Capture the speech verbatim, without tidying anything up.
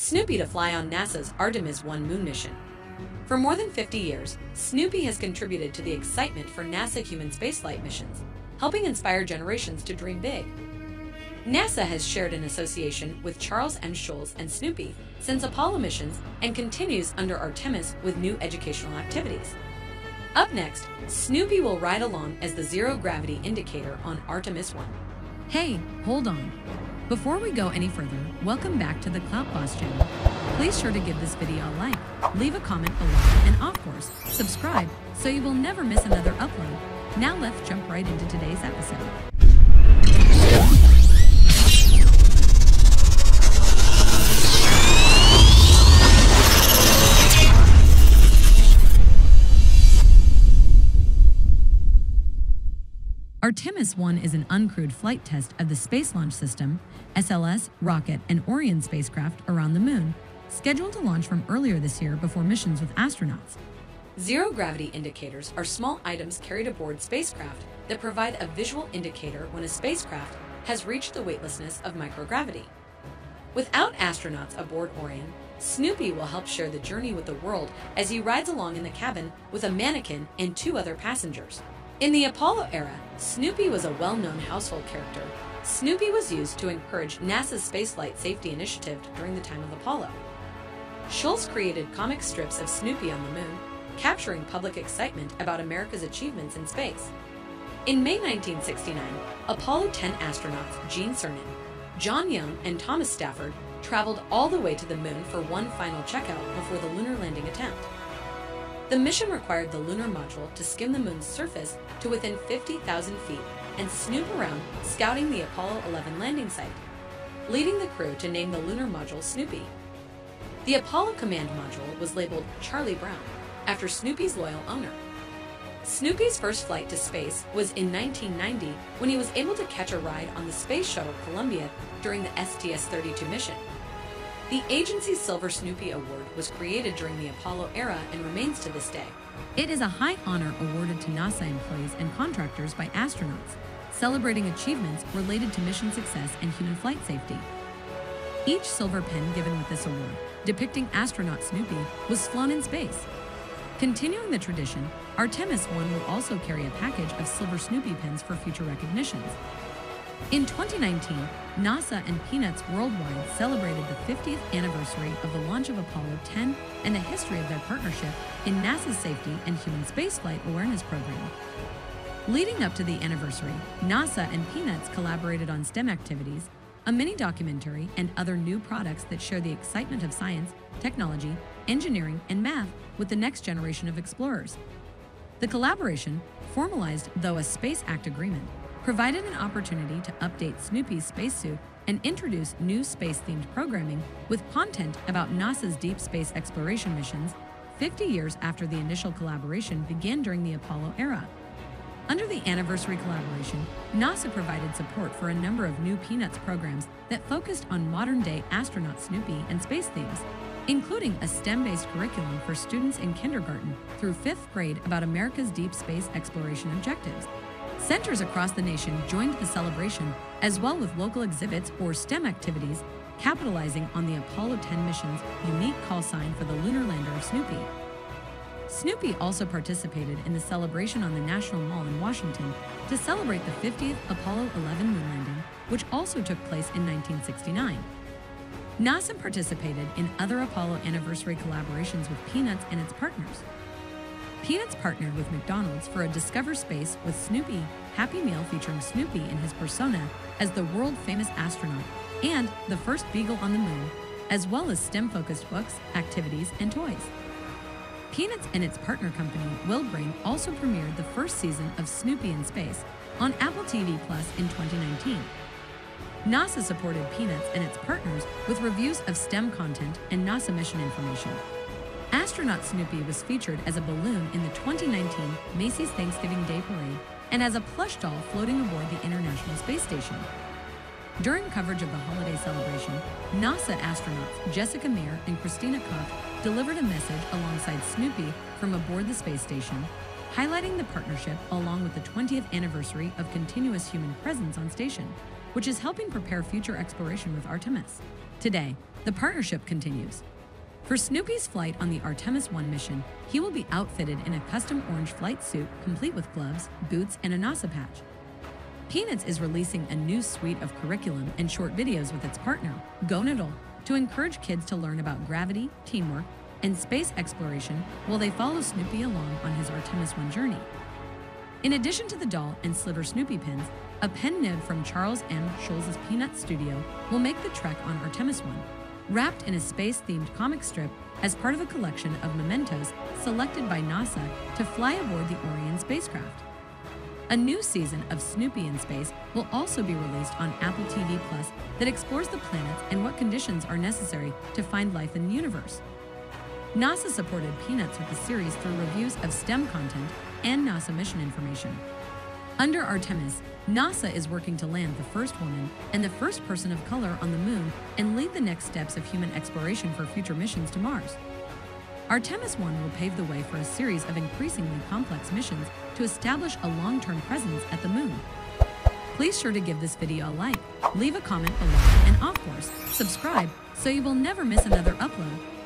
Snoopy to fly on NASA's Artemis one moon mission. For more than fifty years, Snoopy has contributed to the excitement for NASA human spaceflight missions, helping inspire generations to dream big. NASA has shared an association with Charles M. Schulz and Snoopy since Apollo missions and continues under Artemis with new educational activities. Up next, Snoopy will ride along as the zero-gravity indicator on Artemis one. Hey, hold on. Before we go any further, welcome back to the Clout Boss channel. Please sure to give this video a like, leave a comment below, and of course, subscribe so you will never miss another upload. Now let's jump right into today's episode. Artemis one is an uncrewed flight test of the Space Launch System, S L S, rocket, and Orion spacecraft around the moon, scheduled to launch from earlier this year before missions with astronauts. Zero-gravity indicators are small items carried aboard spacecraft that provide a visual indicator when a spacecraft has reached the weightlessness of microgravity. Without astronauts aboard Orion, Snoopy will help share the journey with the world as he rides along in the cabin with a mannequin and two other passengers. In the Apollo era, Snoopy was a well-known household character. Snoopy was used to encourage NASA's spaceflight safety initiative during the time of Apollo. Schulz created comic strips of Snoopy on the moon, capturing public excitement about America's achievements in space. In May nineteen sixty-nine, Apollo ten astronauts Gene Cernan, John Young, and Thomas Stafford traveled all the way to the moon for one final checkout before the lunar landing attempt. The mission required the lunar module to skim the moon's surface to within fifty thousand feet and snoop around scouting the Apollo eleven landing site, leading the crew to name the lunar module Snoopy. The Apollo command module was labeled Charlie Brown, after Snoopy's loyal owner. Snoopy's first flight to space was in nineteen ninety when he was able to catch a ride on the space shuttle Columbia during the S T S thirty-two mission. The agency's Silver Snoopy Award was created during the Apollo era and remains to this day. It is a high honor awarded to NASA employees and contractors by astronauts, celebrating achievements related to mission success and human flight safety. Each silver pen given with this award, depicting astronaut Snoopy, was flown in space. Continuing the tradition, Artemis one will also carry a package of Silver Snoopy pens for future recognitions. In twenty nineteen, NASA and Peanuts worldwide celebrated the fiftieth anniversary of the launch of Apollo ten and the history of their partnership in NASA's Safety and Human Spaceflight Awareness Program. Leading up to the anniversary, NASA and Peanuts collaborated on STEM activities, a mini-documentary, and other new products that share the excitement of science, technology, engineering, and math with the next generation of explorers. The collaboration, formalized though a Space Act agreement, provided an opportunity to update Snoopy's spacesuit and introduce new space-themed programming with content about NASA's deep space exploration missions fifty years after the initial collaboration began during the Apollo era. Under the anniversary collaboration, NASA provided support for a number of new Peanuts programs that focused on modern-day astronaut Snoopy and space themes, including a STEM-based curriculum for students in kindergarten through fifth grade about America's deep space exploration objectives. Centers across the nation joined the celebration, as well with local exhibits or STEM activities, capitalizing on the Apollo ten mission's unique call sign for the lunar lander Snoopy. Snoopy also participated in the celebration on the National Mall in Washington to celebrate the fiftieth Apollo eleven moon landing, which also took place in nineteen sixty-nine. NASA participated in other Apollo anniversary collaborations with Peanuts and its partners. Peanuts partnered with McDonald's for a Discover Space with Snoopy Happy Meal featuring Snoopy in his persona as the world-famous astronaut and the first beagle on the moon, as well as STEM-focused books, activities, and toys. Peanuts and its partner company, Wildbrain, also premiered the first season of Snoopy in Space on Apple T V Plus in twenty nineteen. NASA supported Peanuts and its partners with reviews of STEM content and NASA mission information. Astronaut Snoopy was featured as a balloon in the twenty nineteen Macy's Thanksgiving Day Parade and as a plush doll floating aboard the International Space Station. During coverage of the holiday celebration, NASA astronauts Jessica Meir and Christina Koch delivered a message alongside Snoopy from aboard the space station, highlighting the partnership along with the twentieth anniversary of continuous human presence on station, which is helping prepare future exploration with Artemis. Today, the partnership continues. For Snoopy's flight on the Artemis one mission, he will be outfitted in a custom orange flight suit complete with gloves, boots, and a NASA patch. Peanuts is releasing a new suite of curriculum and short videos with its partner, GoNoodle, to encourage kids to learn about gravity, teamwork, and space exploration while they follow Snoopy along on his Artemis one journey. In addition to the doll and sliver Snoopy pins, a pen nib from Charles M. Schulz's Peanuts studio will make the trek on Artemis one, wrapped in a space-themed comic strip as part of a collection of mementos selected by NASA to fly aboard the Orion spacecraft. A new season of Snoopy in Space will also be released on Apple T V Plus that explores the planets and what conditions are necessary to find life in the universe. NASA supported Peanuts with the series through reviews of STEM content and NASA mission information. Under Artemis, NASA is working to land the first woman and the first person of color on the moon and lead the next steps of human exploration for future missions to Mars. Artemis one will pave the way for a series of increasingly complex missions to establish a long-term presence at the moon. Please sure to give this video a like, leave a comment below, and of course, subscribe so you will never miss another upload.